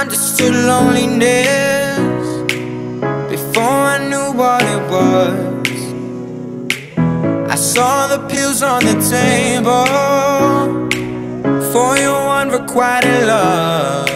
understood loneliness before I knew what it was. I saw the pills on the table for your unrequited love.